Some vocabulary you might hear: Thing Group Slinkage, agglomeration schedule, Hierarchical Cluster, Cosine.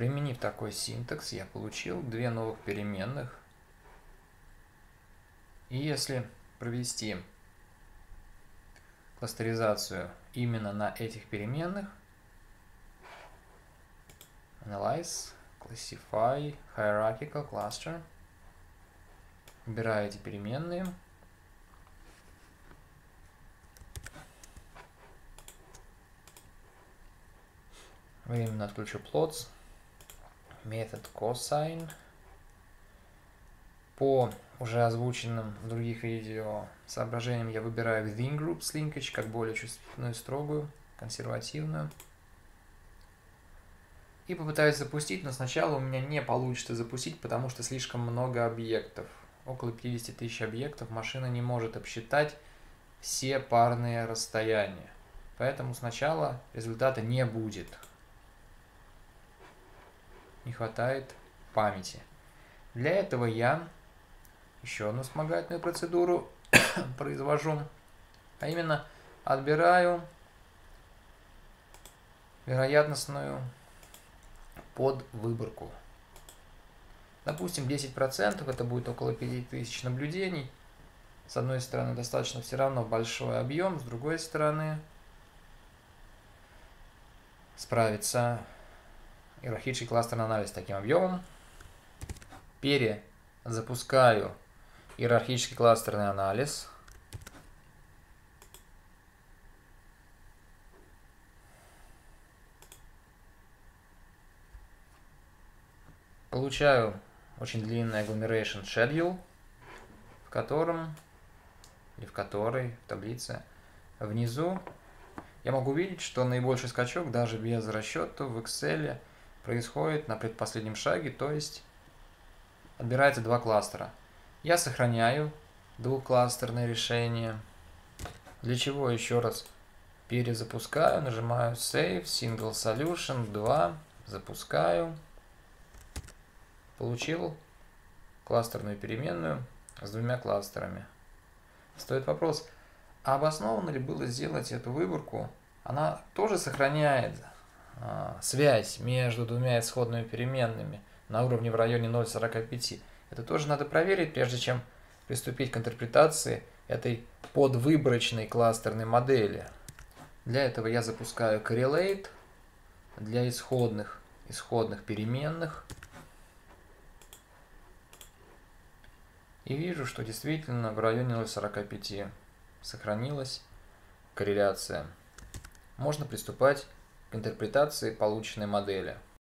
Применив такой синтакс, я получил две новых переменных. И если провести кластеризацию именно на этих переменных, Analyze, Classify, Hierarchical Cluster, выбираю эти переменные, временно отключу plots, метод cosine. По уже озвученным в других видео соображениям я выбираю Thing Group Slinkage как более чувствительную, строгую, консервативную. И попытаюсь запустить, но сначала у меня не получится запустить, потому что слишком много объектов. Около 50 тысяч объектов машина не может обсчитать все парные расстояния. Поэтому сначала результата не будет. Не хватает памяти. Для этого я еще одну вспомогательную процедуру произвожу, а именно отбираю вероятностную подвыборку. Допустим, 10% это будет около 5000 наблюдений. С одной стороны, достаточно все равно большой объем, с другой стороны, справится иерархический кластерный анализ с таким объемом. Перезапускаю иерархический кластерный анализ. Получаю очень длинный agglomeration schedule, в котором, или в которой, в таблице внизу я могу видеть, что наибольший скачок даже без расчета в Excel происходит на предпоследнем шаге, то есть отбирается два кластера. Я сохраняю двухкластерное решение, для чего еще раз перезапускаю, нажимаю Save, Single Solution, 2, запускаю. Получил кластерную переменную с двумя кластерами. Стоит вопрос, а обоснованно ли было сделать эту выборку? Она тоже сохраняет связь между двумя исходными переменными на уровне в районе 0,45. Это тоже надо проверить, прежде чем приступить к интерпретации этой подвыборочной кластерной модели. Для этого я запускаю correlate для исходных переменных. И вижу, что действительно в районе 0,45 сохранилась корреляция. Можно приступать к интерпретации полученной модели.